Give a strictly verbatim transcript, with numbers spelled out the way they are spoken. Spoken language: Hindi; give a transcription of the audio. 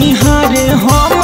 निहारे हम।